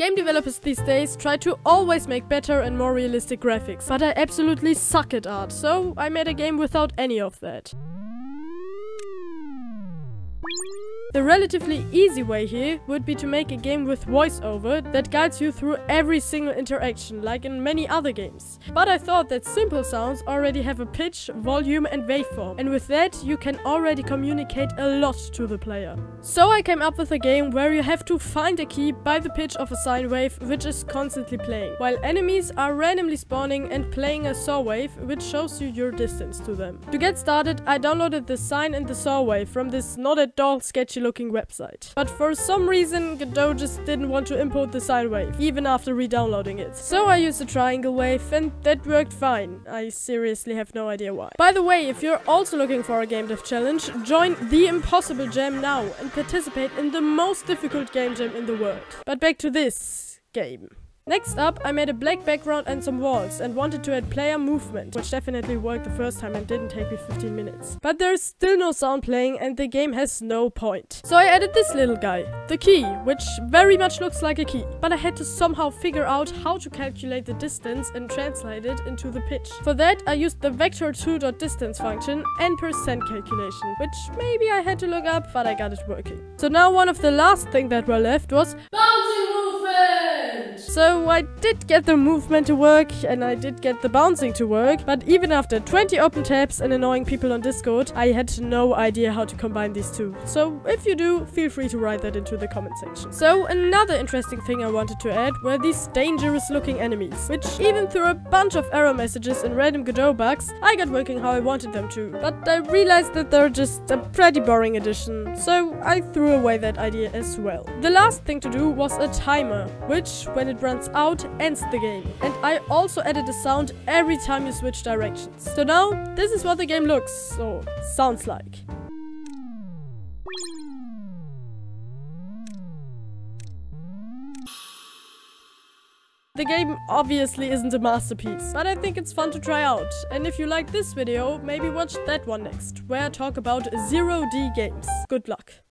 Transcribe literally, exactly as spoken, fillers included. Game developers these days try to always make better and more realistic graphics, but I absolutely suck at art, so I made a game without any of that. The relatively easy way here would be to make a game with voiceover that guides you through every single interaction, like in many other games. But I thought that simple sounds already have a pitch, volume and waveform, and with that you can already communicate a lot to the player. So I came up with a game where you have to find a key by the pitch of a sine wave which is constantly playing, while enemies are randomly spawning and playing a saw wave which shows you your distance to them. To get started, I downloaded the sine and the saw wave from this not at all sketchy looking website. But for some reason Godot just didn't want to import the sine wave, even after re-downloading it. So I used a triangle wave and that worked fine. I seriously have no idea why. By the way, if you're also looking for a game dev challenge, join The Impossible Jam now and participate in the most difficult game jam in the world. But back to this game. Next up, I made a black background and some walls and wanted to add player movement, which definitely worked the first time and didn't take me fifteen minutes. But there's still no sound playing and the game has no point. So I added this little guy, the key, which very much looks like a key. But I had to somehow figure out how to calculate the distance and translate it into the pitch. For that, I used the vector two dot distance function and percent calculation, which maybe I had to look up, but I got it working. So now one of the last things that were left was bouncing movement! So I did get the movement to work and I did get the bouncing to work, but even after twenty open tabs and annoying people on Discord, I had no idea how to combine these two. So if you do, feel free to write that into the comment section. So another interesting thing I wanted to add were these dangerous looking enemies, which even through a bunch of error messages and random Godot bugs, I got working how I wanted them to. But I realized that they're just a pretty boring addition, so I threw away that idea as well. The last thing to do was a timer, which when it runs out ends the game, and I also added a sound every time you switch directions. So now this is what the game looks or sounds like. The game obviously isn't a masterpiece, but I think it's fun to try out. And if you like this video, maybe watch that one next, where I talk about zero D games. Good luck!